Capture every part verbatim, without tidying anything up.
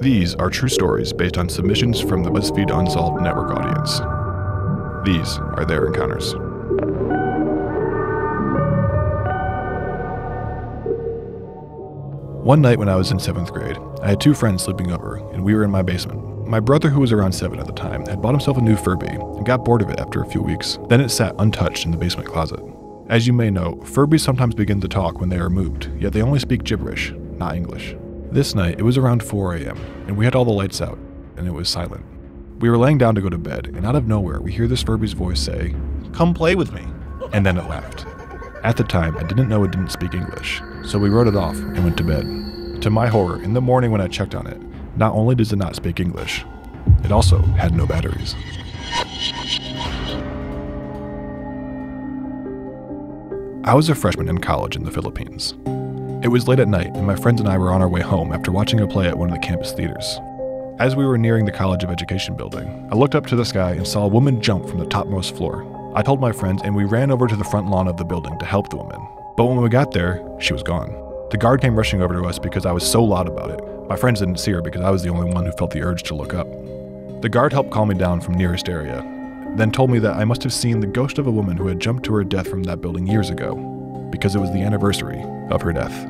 These are true stories based on submissions from the BuzzFeed Unsolved Network audience. These are their encounters. One night when I was in seventh grade, I had two friends sleeping over, and we were in my basement. My brother, who was around seven at the time, had bought himself a new Furby and got bored of it after a few weeks. Then it sat untouched in the basement closet. As you may know, Furbies sometimes begin to talk when they are moved, yet they only speak gibberish, not English. This night, it was around four a m, and we had all the lights out, and it was silent. We were laying down to go to bed, and out of nowhere, we hear this Furby's voice say, "Come play with me," and then it laughed. At the time, I didn't know it didn't speak English, so we wrote it off and went to bed. To my horror, in the morning when I checked on it, not only does it not speak English, it also had no batteries. I was a freshman in college in the Philippines. It was late at night, and my friends and I were on our way home after watching a play at one of the campus theaters. As we were nearing the College of Education building, I looked up to the sky and saw a woman jump from the topmost floor. I told my friends, and we ran over to the front lawn of the building to help the woman. But when we got there, she was gone. The guard came rushing over to us because I was so loud about it. My friends didn't see her because I was the only one who felt the urge to look up. The guard helped calm me down from nearest area, then told me that I must have seen the ghost of a woman who had jumped to her death from that building years ago, because it was the anniversary of her death.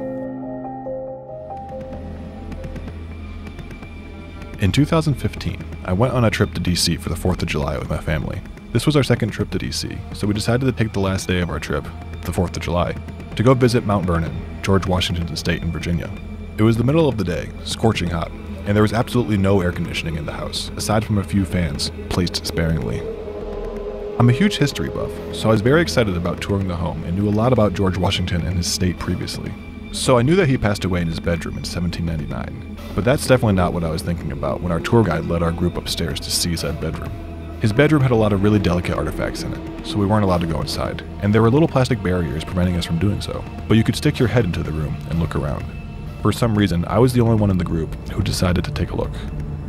In two thousand fifteen, I went on a trip to D C for the fourth of July with my family. This was our second trip to D C, so we decided to take the last day of our trip, the fourth of July, to go visit Mount Vernon, George Washington's estate in Virginia. It was the middle of the day, scorching hot, and there was absolutely no air conditioning in the house, aside from a few fans placed sparingly. I'm a huge history buff, so I was very excited about touring the home and knew a lot about George Washington and his estate previously. So I knew that he passed away in his bedroom in seventeen ninety-nine, but that's definitely not what I was thinking about when our tour guide led our group upstairs to see that bedroom. His bedroom had a lot of really delicate artifacts in it, so we weren't allowed to go inside, and there were little plastic barriers preventing us from doing so, but you could stick your head into the room and look around. For some reason, I was the only one in the group who decided to take a look.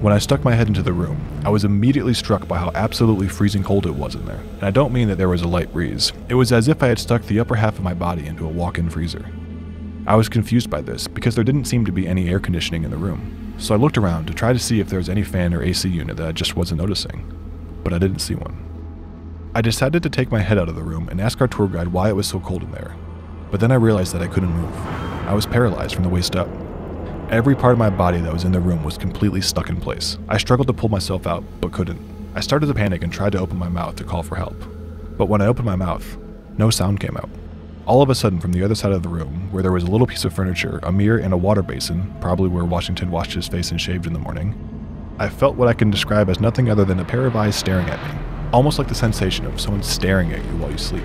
When I stuck my head into the room, I was immediately struck by how absolutely freezing cold it was in there, and I don't mean that there was a light breeze. It was as if I had stuck the upper half of my body into a walk-in freezer. I was confused by this because there didn't seem to be any air conditioning in the room, so I looked around to try to see if there was any fan or A C unit that I just wasn't noticing. But I didn't see one. I decided to take my head out of the room and ask our tour guide why it was so cold in there, but then I realized that I couldn't move. I was paralyzed from the waist up. Every part of my body that was in the room was completely stuck in place. I struggled to pull myself out, but couldn't. I started to panic and tried to open my mouth to call for help, but when I opened my mouth, no sound came out. All of a sudden, from the other side of the room, where there was a little piece of furniture, a mirror, and a water basin, probably where Washington washed his face and shaved in the morning, I felt what I can describe as nothing other than a pair of eyes staring at me, almost like the sensation of someone staring at you while you sleep.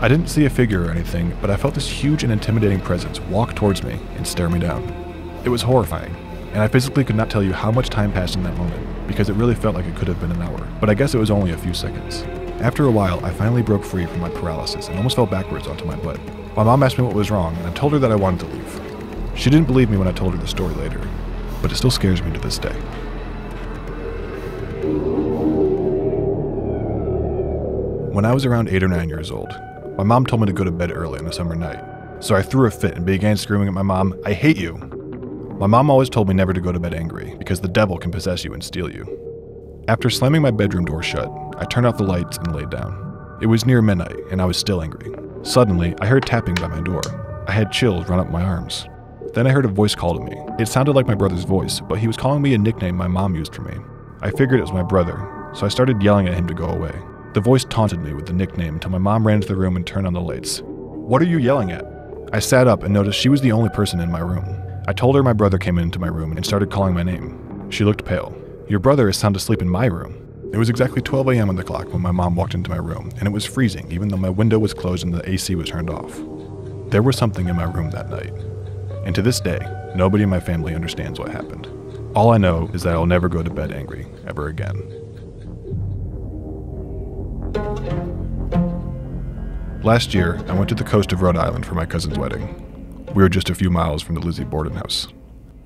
I didn't see a figure or anything, but I felt this huge and intimidating presence walk towards me and stare me down. It was horrifying, and I physically could not tell you how much time passed in that moment, because it really felt like it could have been an hour, but I guess it was only a few seconds. After a while, I finally broke free from my paralysis and almost fell backwards onto my butt. My mom asked me what was wrong, and I told her that I wanted to leave. She didn't believe me when I told her the story later, but it still scares me to this day. When I was around eight or nine years old, my mom told me to go to bed early on a summer night, so I threw a fit and began screaming at my mom, "I hate you!" My mom always told me never to go to bed angry, because the devil can possess you and steal you. After slamming my bedroom door shut, I turned off the lights and laid down. It was near midnight, and I was still angry. Suddenly, I heard tapping by my door. I had chills run up my arms. Then I heard a voice call to me. It sounded like my brother's voice, but he was calling me a nickname my mom used for me. I figured it was my brother, so I started yelling at him to go away. The voice taunted me with the nickname until my mom ran into the room and turned on the lights. "What are you yelling at?" I sat up and noticed she was the only person in my room. I told her my brother came into my room and started calling my name. She looked pale. "Your brother is sound asleep in my room." It was exactly twelve a m on the clock when my mom walked into my room, and it was freezing even though my window was closed and the A C was turned off. There was something in my room that night, and to this day, nobody in my family understands what happened. All I know is that I'll never go to bed angry ever again. Last year, I went to the coast of Rhode Island for my cousin's wedding. We were just a few miles from the Lizzie Borden house.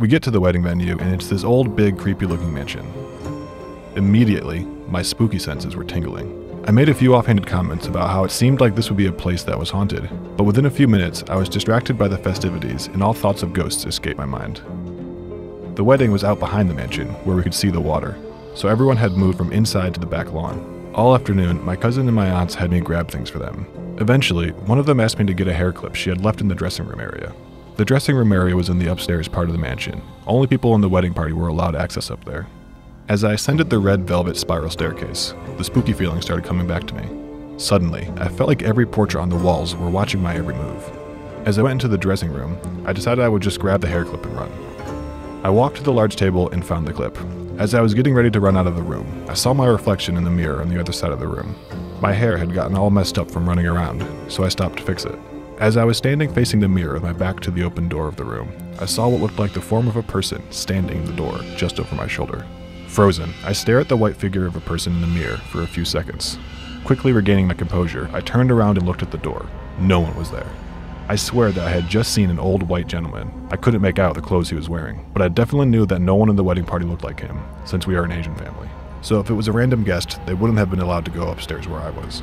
We get to the wedding venue, and it's this old, big, creepy-looking mansion. Immediately, my spooky senses were tingling. I made a few offhanded comments about how it seemed like this would be a place that was haunted, but within a few minutes, I was distracted by the festivities, and all thoughts of ghosts escaped my mind. The wedding was out behind the mansion, where we could see the water, so everyone had moved from inside to the back lawn. All afternoon, my cousin and my aunts had me grab things for them. Eventually, one of them asked me to get a hair clip she had left in the dressing room area. The dressing room area was in the upstairs part of the mansion. Only people in the wedding party were allowed access up there. As I ascended the red velvet spiral staircase, the spooky feeling started coming back to me. Suddenly, I felt like every portrait on the walls were watching my every move. As I went into the dressing room, I decided I would just grab the hair clip and run. I walked to the large table and found the clip. As I was getting ready to run out of the room, I saw my reflection in the mirror on the other side of the room. My hair had gotten all messed up from running around, so I stopped to fix it. As I was standing facing the mirror with my back to the open door of the room, I saw what looked like the form of a person standing in the door just over my shoulder. Frozen, I stared at the white figure of a person in the mirror for a few seconds. Quickly regaining my composure, I turned around and looked at the door. No one was there. I swear that I had just seen an old white gentleman. I couldn't make out the clothes he was wearing, but I definitely knew that no one in the wedding party looked like him, since we are an Asian family. So if it was a random guest, they wouldn't have been allowed to go upstairs where I was.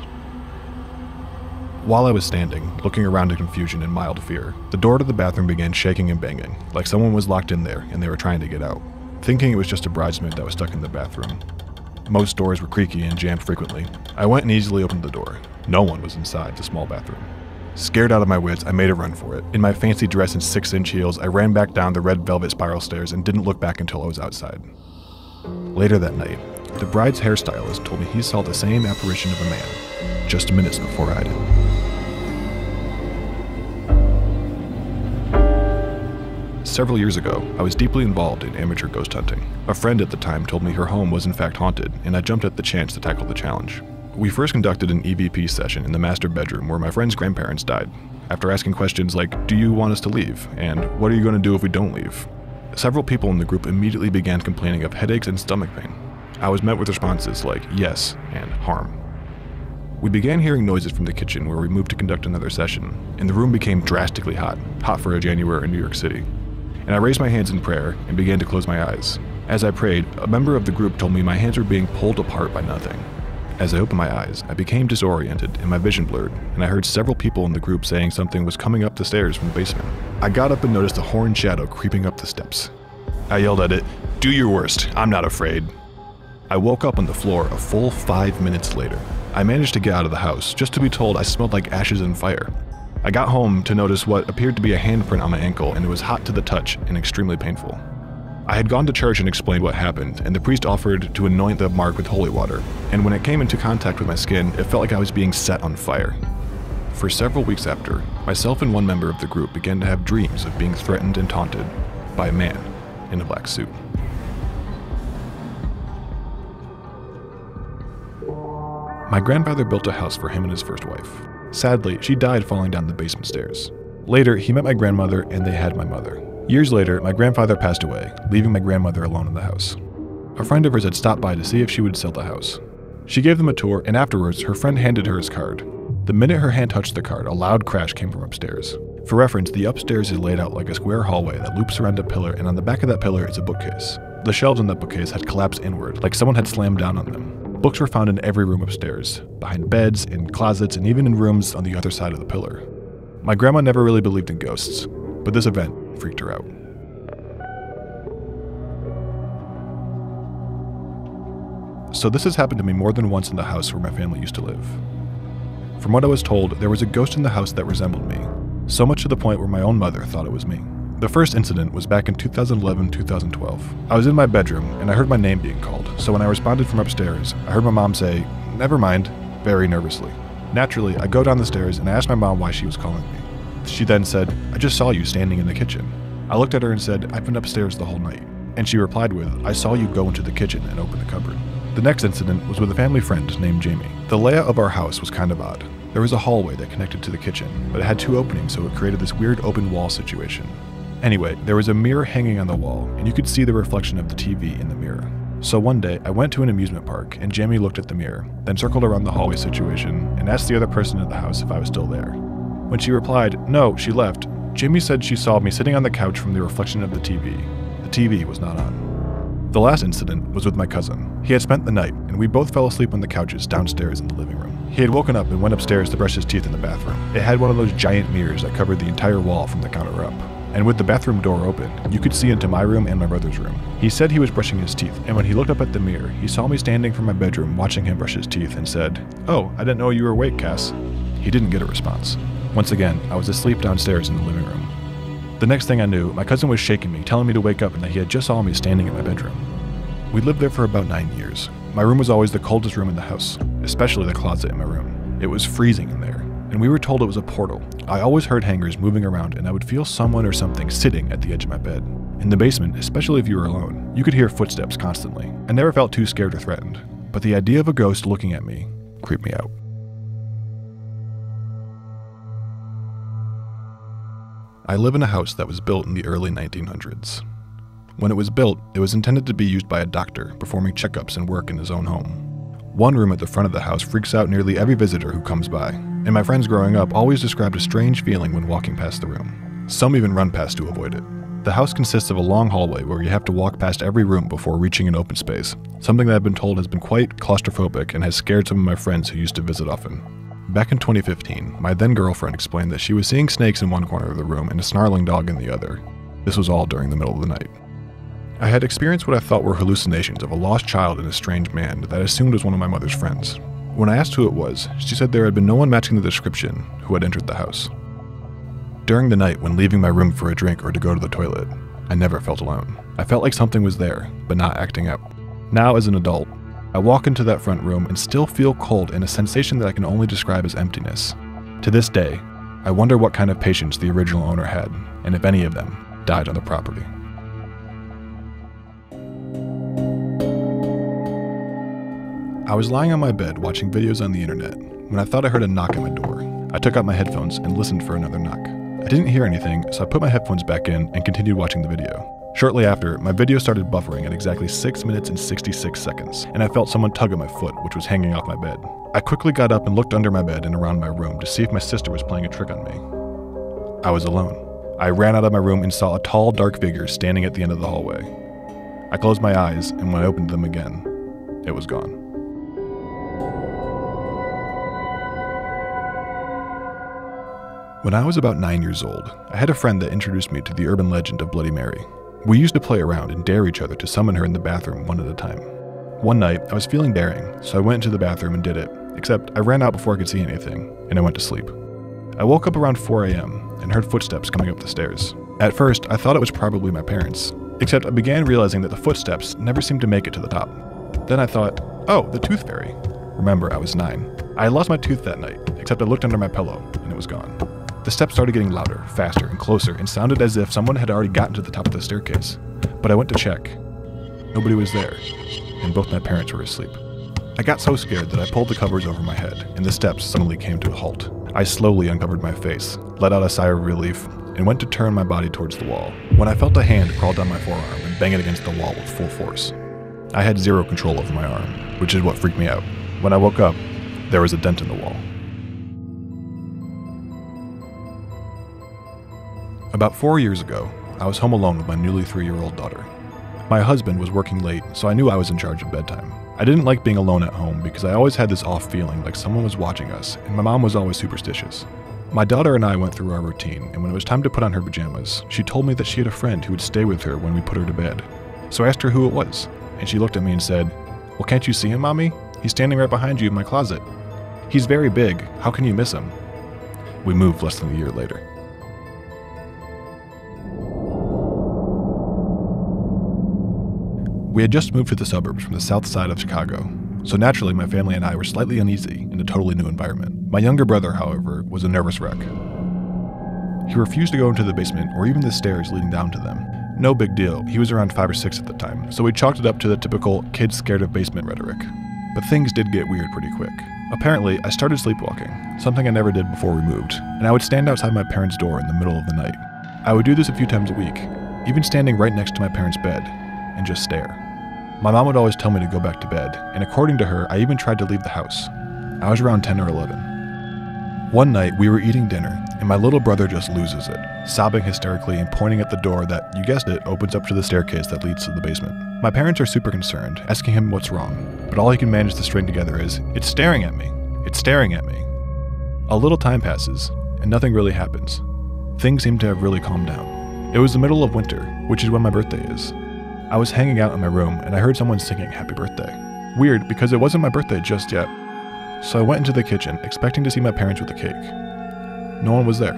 While I was standing, looking around in confusion and mild fear, the door to the bathroom began shaking and banging, like someone was locked in there and they were trying to get out, thinking it was just a bridesmaid that was stuck in the bathroom. Most doors were creaky and jammed frequently. I went and easily opened the door. No one was inside the small bathroom. Scared out of my wits, I made a run for it. In my fancy dress and six-inch heels, I ran back down the red velvet spiral stairs and didn't look back until I was outside. Later that night, the bride's hairstylist told me he saw the same apparition of a man just minutes before I did. Several years ago, I was deeply involved in amateur ghost hunting. A friend at the time told me her home was in fact haunted, and I jumped at the chance to tackle the challenge. We first conducted an E V P session in the master bedroom where my friend's grandparents died. After asking questions like, "Do you want us to leave?" and "What are you going to do if we don't leave?" several people in the group immediately began complaining of headaches and stomach pain. I was met with responses like yes and harm. We began hearing noises from the kitchen where we moved to conduct another session, and the room became drastically hot, hot for a January in New York City. And I raised my hands in prayer and began to close my eyes. As I prayed, a member of the group told me my hands were being pulled apart by nothing. As I opened my eyes, I became disoriented and my vision blurred, and I heard several people in the group saying something was coming up the stairs from the basement. I got up and noticed a horned shadow creeping up the steps. I yelled at it, "Do your worst, I'm not afraid." I woke up on the floor a full five minutes later. I managed to get out of the house, just to be told I smelled like ashes and fire. I got home to notice what appeared to be a handprint on my ankle, and it was hot to the touch and extremely painful. I had gone to church and explained what happened, and the priest offered to anoint the mark with holy water, and when it came into contact with my skin, it felt like I was being set on fire. For several weeks after, myself and one member of the group began to have dreams of being threatened and taunted by a man in a black suit. My grandfather built a house for him and his first wife. Sadly, she died falling down the basement stairs. Later, he met my grandmother and they had my mother. Years later, my grandfather passed away, leaving my grandmother alone in the house. A friend of hers had stopped by to see if she would sell the house. She gave them a tour, and afterwards, her friend handed her his card. The minute her hand touched the card, a loud crash came from upstairs. For reference, the upstairs is laid out like a square hallway that loops around a pillar, and on the back of that pillar is a bookcase. The shelves on that bookcase had collapsed inward, like someone had slammed down on them. Books were found in every room upstairs, behind beds, in closets, and even in rooms on the other side of the pillar. My grandma never really believed in ghosts, but this event freaked her out. So this has happened to me more than once in the house where my family used to live. From what I was told, there was a ghost in the house that resembled me, so much to the point where my own mother thought it was me. The first incident was back in two thousand eleven, two thousand twelve. I was in my bedroom and I heard my name being called, so when I responded from upstairs, I heard my mom say, "Never mind," very nervously. Naturally, I go down the stairs and I asked my mom why she was calling me. She then said, "I just saw you standing in the kitchen." I looked at her and said, "I've been upstairs the whole night." And she replied with, "I saw you go into the kitchen and open the cupboard." The next incident was with a family friend named Jamie. The layout of our house was kind of odd. There was a hallway that connected to the kitchen, but it had two openings, so it created this weird open wall situation. Anyway, there was a mirror hanging on the wall, and you could see the reflection of the T V in the mirror. So one day, I went to an amusement park, and Jamie looked at the mirror, then circled around the hallway situation, and asked the other person in the house if I was still there. When she replied, "No, she left," Jamie said she saw me sitting on the couch from the reflection of the T V. The T V was not on. The last incident was with my cousin. He had spent the night, and we both fell asleep on the couches downstairs in the living room. He had woken up and went upstairs to brush his teeth in the bathroom. It had one of those giant mirrors that covered the entire wall from the counter up. and with the bathroom door open, you could see into my room and my brother's room. He said he was brushing his teeth, and when he looked up at the mirror, he saw me standing from my bedroom watching him brush his teeth and said, "Oh, I didn't know you were awake, Cass." He didn't get a response. Once again, I was asleep downstairs in the living room. The next thing I knew, my cousin was shaking me, telling me to wake up and that he had just saw me standing in my bedroom. We lived there for about nine years. My room was always the coldest room in the house, especially the closet in my room. It was freezing in there, and we were told it was a portal. I always heard hangers moving around, and I would feel someone or something sitting at the edge of my bed. In the basement, especially if you were alone, you could hear footsteps constantly. I never felt too scared or threatened, but the idea of a ghost looking at me creeped me out. I live in a house that was built in the early nineteen hundreds. When it was built, it was intended to be used by a doctor performing checkups and work in his own home. One room at the front of the house freaks out nearly every visitor who comes by, and my friends growing up always described a strange feeling when walking past the room. Some even run past to avoid it. The house consists of a long hallway where you have to walk past every room before reaching an open space, something that I've been told has been quite claustrophobic and has scared some of my friends who used to visit often. Back in twenty fifteen, my then girlfriend explained that she was seeing snakes in one corner of the room and a snarling dog in the other. This was all during the middle of the night. I had experienced what I thought were hallucinations of a lost child and a strange man that I assumed was one of my mother's friends. When I asked who it was, she said there had been no one matching the description who had entered the house. During the night, when leaving my room for a drink or to go to the toilet, I never felt alone. I felt like something was there, but not acting out. Now, as an adult, I walk into that front room and still feel cold and a sensation that I can only describe as emptiness. To this day, I wonder what kind of patients the original owner had, and if any of them died on the property. I was lying on my bed watching videos on the internet when I thought I heard a knock at my door. I took out my headphones and listened for another knock. I didn't hear anything, so I put my headphones back in and continued watching the video. Shortly after, my video started buffering at exactly six minutes and sixty-six seconds, and I felt someone tug at my foot, which was hanging off my bed. I quickly got up and looked under my bed and around my room to see if my sister was playing a trick on me. I was alone. I ran out of my room and saw a tall, dark figure standing at the end of the hallway. I closed my eyes, and when I opened them again, it was gone. When I was about nine years old, I had a friend that introduced me to the urban legend of Bloody Mary. We used to play around and dare each other to summon her in the bathroom one at a time. One night, I was feeling daring, so I went into the bathroom and did it, except I ran out before I could see anything, and I went to sleep. I woke up around four a m and heard footsteps coming up the stairs. At first, I thought it was probably my parents, except I began realizing that the footsteps never seemed to make it to the top. Then I thought, oh, the tooth fairy. Remember, I was nine. I lost my tooth that night, except I looked under my pillow, and it was gone. The steps started getting louder, faster, and closer, and sounded as if someone had already gotten to the top of the staircase. But I went to check. Nobody was there, and both my parents were asleep. I got so scared that I pulled the covers over my head, and the steps suddenly came to a halt. I slowly uncovered my face, let out a sigh of relief, and went to turn my body towards the wall, when I felt a hand crawl down my forearm and bang it against the wall with full force. I had zero control over my arm, which is what freaked me out. When I woke up, there was a dent in the wall. About four years ago, I was home alone with my newly three-year-old daughter. My husband was working late, so I knew I was in charge of bedtime. I didn't like being alone at home because I always had this off feeling like someone was watching us, and my mom was always superstitious. My daughter and I went through our routine, and when it was time to put on her pajamas, she told me that she had a friend who would stay with her when we put her to bed. So I asked her who it was, and she looked at me and said, "Well, can't you see him, Mommy? He's standing right behind you in my closet. He's very big. How can you miss him?" We moved less than a year later. We had just moved to the suburbs from the south side of Chicago, so naturally my family and I were slightly uneasy in a totally new environment. My younger brother, however, was a nervous wreck. He refused to go into the basement or even the stairs leading down to them. No big deal, he was around five or six at the time, so we chalked it up to the typical kids scared of basement rhetoric. But things did get weird pretty quick. Apparently, I started sleepwalking, something I never did before we moved, and I would stand outside my parents' door in the middle of the night. I would do this a few times a week, even standing right next to my parents' bed, and just stare. My mom would always tell me to go back to bed, and according to her, I even tried to leave the house. I was around ten or eleven. One night, we were eating dinner, and my little brother just loses it, sobbing hysterically and pointing at the door that, you guessed it, opens up to the staircase that leads to the basement. My parents are super concerned, asking him what's wrong, but all he can manage to string together is, "It's staring at me, it's staring at me." A little time passes, and nothing really happens. Things seem to have really calmed down. It was the middle of winter, which is when my birthday is. I was hanging out in my room and I heard someone singing happy birthday. Weird, because it wasn't my birthday just yet. So I went into the kitchen, expecting to see my parents with a cake. No one was there.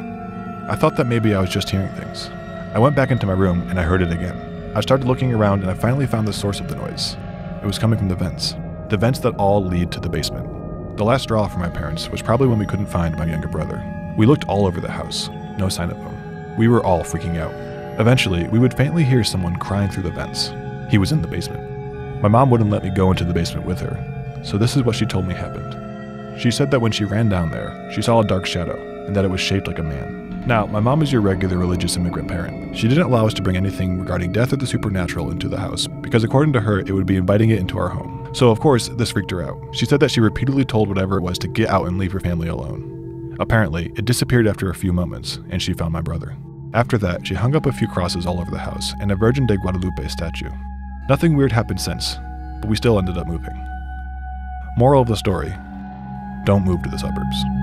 I thought that maybe I was just hearing things. I went back into my room and I heard it again. I started looking around and I finally found the source of the noise. It was coming from the vents. The vents that all lead to the basement. The last straw for my parents was probably when we couldn't find my younger brother. We looked all over the house. No sign of him. We were all freaking out. Eventually, we would faintly hear someone crying through the vents. He was in the basement. My mom wouldn't let me go into the basement with her, so this is what she told me happened. She said that when she ran down there, she saw a dark shadow, and that it was shaped like a man. Now, my mom is your regular religious immigrant parent. She didn't allow us to bring anything regarding death or the supernatural into the house, because according to her, it would be inviting it into our home. So of course, this freaked her out. She said that she repeatedly told whatever it was to get out and leave her family alone. Apparently, it disappeared after a few moments, and she found my brother. After that, she hung up a few crosses all over the house and a Virgin de Guadalupe statue. Nothing weird happened since, but we still ended up moving. Moral of the story, don't move to the suburbs.